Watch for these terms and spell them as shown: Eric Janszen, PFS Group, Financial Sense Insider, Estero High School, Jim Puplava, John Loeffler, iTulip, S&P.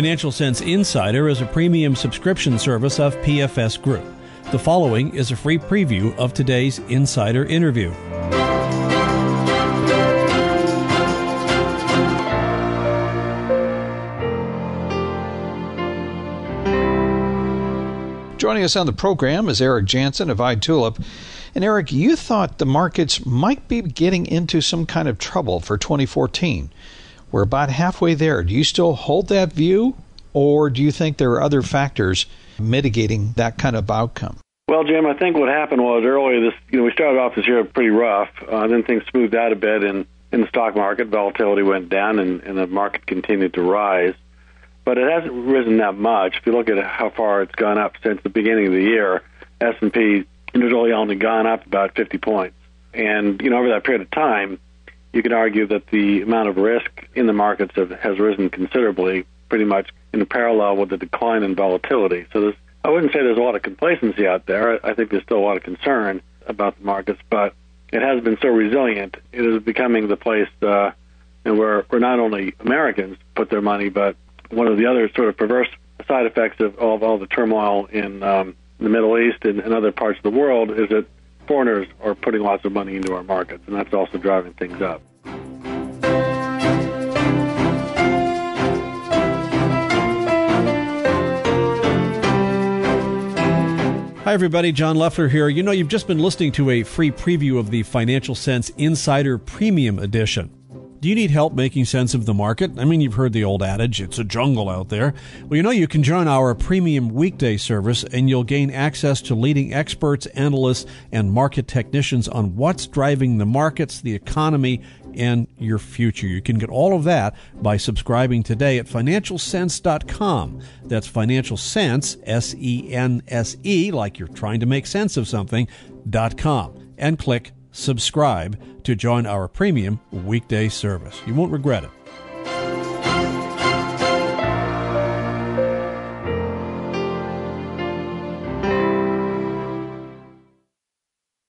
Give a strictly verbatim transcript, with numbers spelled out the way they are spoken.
Financial Sense Insider is a premium subscription service of P F S Group. The following is a free preview of today's Insider interview. Joining us on the program is Eric Janszen of iTulip. And Eric, you thought the markets might be getting into some kind of trouble for twenty fourteen. We're about halfway there. Do you still hold that view, or do you think there are other factors mitigating that kind of outcome? Well, Jim, I think what happened was earlier this, you know, we started off this year pretty rough. Uh, then things smoothed out a bit in, in the stock market. Volatility went down and, and the market continued to rise. But it hasn't risen that much. If you look at how far it's gone up since the beginning of the year, S and P has really only gone up about fifty points. And, you know, over that period of time, you can argue that the amount of risk in the markets have, has risen considerably, pretty much in parallel with the decline in volatility. So there's, I wouldn't say there's a lot of complacency out there. I think there's still a lot of concern about the markets, but it has been so resilient. It is becoming the place uh, and where, where not only Americans put their money, but one of the other sort of perverse side effects of all, of all the turmoil in um, the Middle East and, and other parts of the world is that foreigners are putting lots of money into our markets, and that's also driving things up. Hi, everybody. John Loeffler here. You know, you've just been listening to a free preview of the Financial Sense Insider Premium Edition. Do you need help making sense of the market? I mean, you've heard the old adage, it's a jungle out there. Well, you know, you can join our premium weekday service and you'll gain access to leading experts, analysts, and market technicians on what's driving the markets, the economy, and your future. You can get all of that by subscribing today at financial sense dot com. That's Financial Sense, S E N S E, like you're trying to make sense of something, dot com, and click subscribe to join our premium weekday service. You won't regret it.